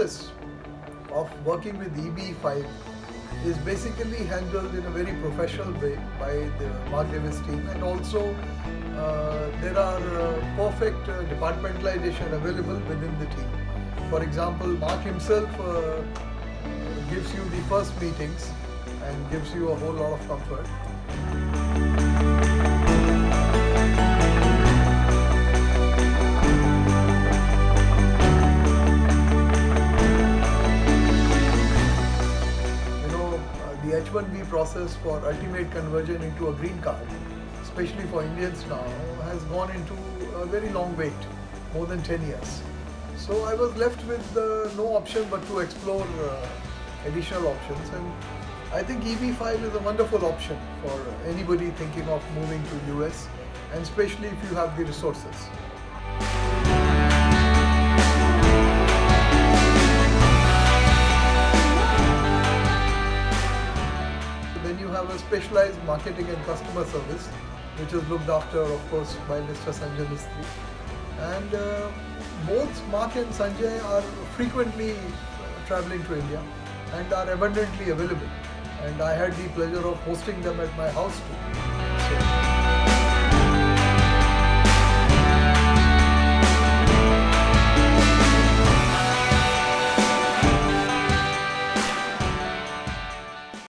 process of working with EB-5 is basically handled in a very professional way by the Mark Davis team, and also there are perfect departmentalization available within the team. For example, Mark himself gives you the first meetings and gives you a whole lot of comfort. The H1B process for ultimate conversion into a green card, especially for Indians now, has gone into a very long wait, more than 10 years. So I was left with no option but to explore additional options, and I think EB-5 is a wonderful option for anybody thinking of moving to US, and especially if you have the resources. Then you have a specialized marketing and customer service, which is looked after, of course, by Mr. Sanjay Mistri. And both Mark and Sanjay are frequently traveling to India and are abundantly available. And I had the pleasure of hosting them at my house too.